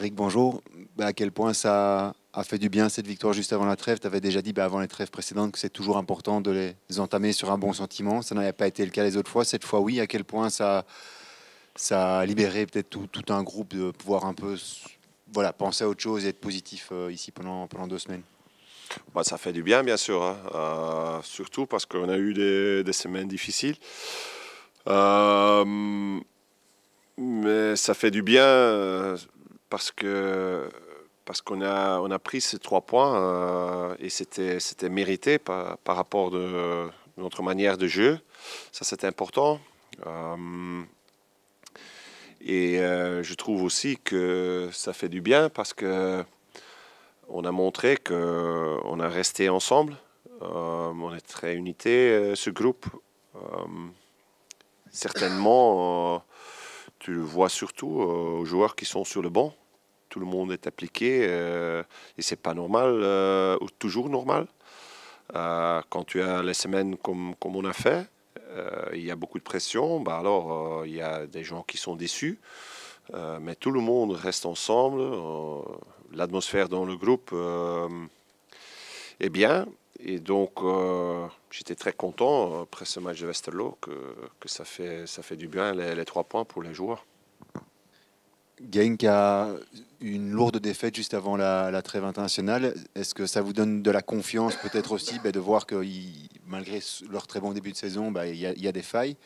Rick, bonjour. À quel point ça a fait du bien cette victoire juste avant la trêve? Tu avais déjà dit avant les trêves précédentes que c'est toujours important de les entamer sur un bon sentiment. Ça n'avait pas été le cas les autres fois. Cette fois, oui. À quel point ça a libéré peut-être tout un groupe de pouvoir un peu penser à autre chose et être positif ici pendant 2 semaines? Bah, ça fait du bien, bien sûr. Hein. Surtout parce qu'on a eu des semaines difficiles. Mais ça fait du bien parce qu'on a pris ces 3 points et c'était mérité par rapport de notre manière de jeu. Ça, c'était important. Je trouve aussi que ça fait du bien parce que on a montré qu'on a resté ensemble. On est très unité, ce groupe. Certainement, tu le vois surtout aux joueurs qui sont sur le banc. Tout le monde est appliqué et ce n'est pas normal, ou toujours normal. Quand tu as les semaines comme on a fait, il y a beaucoup de pression. Alors, il y a des gens qui sont déçus. Mais tout le monde reste ensemble, l'atmosphère dans le groupe est bien. Et donc, j'étais très content, après ce match de Westerlo, que ça fait du bien, les 3 points pour les joueurs. Genk a une lourde défaite juste avant la trêve internationale. Est-ce que ça vous donne de la confiance, peut-être aussi, de voir que malgré leur très bon début de saison, il y a des failles?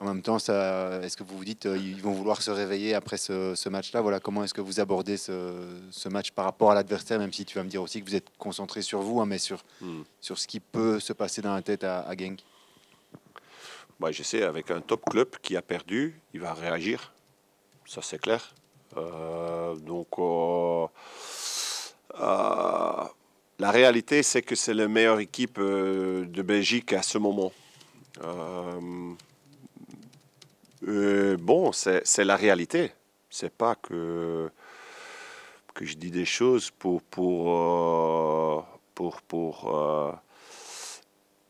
En même temps, est-ce que vous vous dites qu'ils vont vouloir se réveiller après ce match-là? Comment est-ce que vous abordez ce match par rapport à l'adversaire, même si tu vas me dire aussi que vous êtes concentré sur vous, hein, mais sur ce qui peut se passer dans la tête à Genk? Je sais, avec un top club qui a perdu, il va réagir. Ça, c'est clair. La réalité, c'est que c'est la meilleure équipe de Belgique à ce moment. C'est la réalité. C'est pas que je dis des choses pour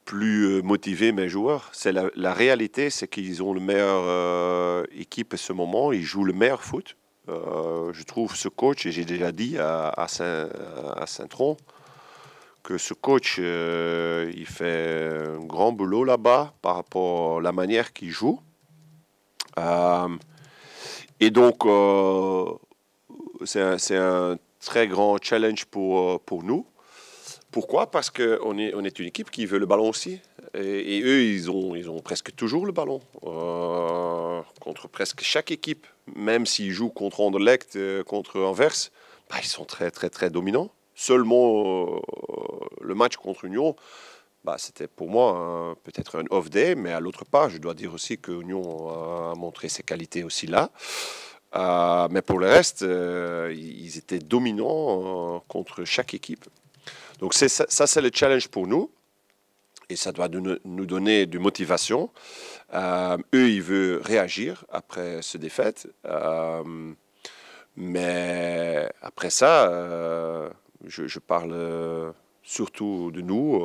plus motiver mes joueurs. C'est la réalité, c'est qu'ils ont la meilleure équipe à ce moment. Ils jouent le meilleur foot. Je trouve ce coach, et j'ai déjà dit à Saint-Tron, que ce coach, il fait un grand boulot là-bas par rapport à la manière qu'il joue. C'est un très grand challenge pour nous. Pourquoi? Parce qu'on est une équipe qui veut le ballon aussi. Et eux, ils ont presque toujours le ballon. Contre presque chaque équipe. Même s'ils jouent contre Anderlecht, contre Anvers, ils sont très, très, très dominants. Seulement, le match contre Union... c'était pour moi peut-être un off day, mais à l'autre part, je dois dire aussi que Union a montré ses qualités aussi là. Mais pour le reste, ils étaient dominants contre chaque équipe. Donc ça c'est le challenge pour nous. Et ça doit nous donner de motivation. Eux, ils veulent réagir après ce défaite. Mais après ça, je parle... surtout de nous,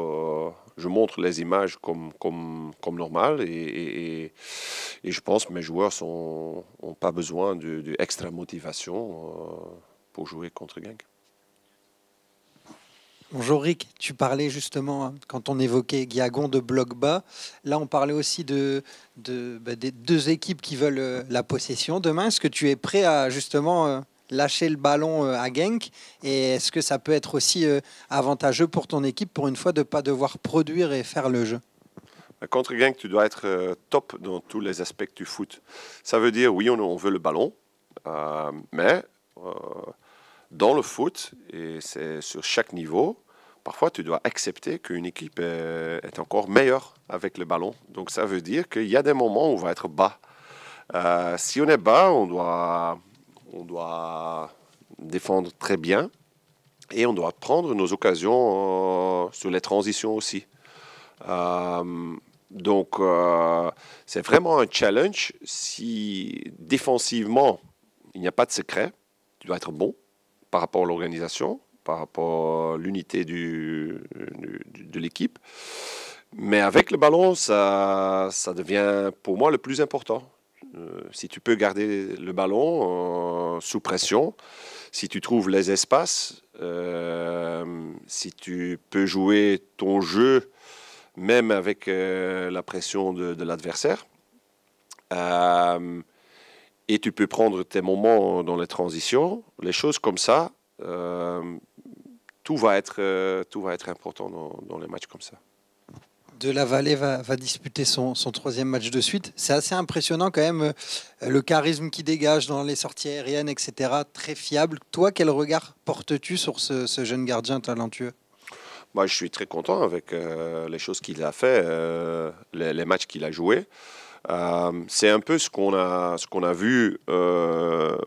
je montre les images comme normal et je pense que mes joueurs n'ont pas besoin d'extra motivation pour jouer contre Genk. Bonjour Rick, tu parlais justement, quand on évoquait Guiagon, de bloc bas. Là, on parlait aussi des 2 équipes qui veulent la possession. Demain, est-ce que tu es prêt à justement... lâcher le ballon à Genk, et est-ce que ça peut être aussi avantageux pour ton équipe, pour une fois, de ne pas devoir produire et faire le jeu? Contre Genk, tu dois être top dans tous les aspects du foot. Ça veut dire, oui, on veut le ballon, mais dans le foot, et c'est sur chaque niveau, parfois tu dois accepter qu'une équipe est encore meilleure avec le ballon. Donc ça veut dire qu'il y a des moments où on va être bas. Si on est bas, on doit défendre très bien et on doit prendre nos occasions sur les transitions aussi. C'est vraiment un challenge. Si défensivement, il n'y a pas de secret, tu dois être bon par rapport à l'organisation, par rapport à l'unité de l'équipe. Mais avec le ballon, ça devient pour moi le plus important. Si tu peux garder le ballon sous pression, si tu trouves les espaces, si tu peux jouer ton jeu, même avec la pression de l'adversaire, et tu peux prendre tes moments dans les transitions, les choses comme ça, tout va être important dans les matchs comme ça. De La Vallée va disputer son troisième match de suite. C'est assez impressionnant quand même, le charisme qui dégage dans les sorties aériennes, etc. Très fiable. Toi, quel regard portes-tu sur ce jeune gardien talentueux? Moi, je suis très content avec les choses qu'il a fait, les matchs qu'il a joués. C'est un peu ce qu'on a vu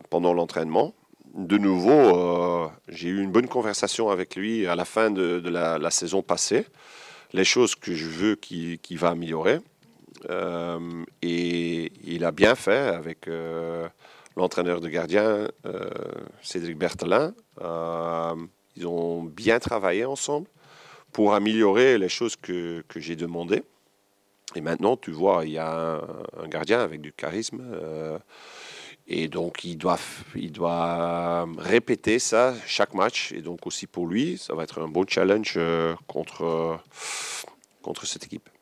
pendant l'entraînement. De nouveau, j'ai eu une bonne conversation avec lui à la fin de la saison passée. Les choses que je veux qu'il va améliorer. Et il a bien fait avec l'entraîneur de gardien, Cédric Bertelin. Ils ont bien travaillé ensemble pour améliorer les choses que j'ai demandées. Et maintenant, tu vois, il y a un gardien avec du charisme. Et donc, il doit répéter ça chaque match. Et donc aussi pour lui, ça va être un beau challenge contre cette équipe.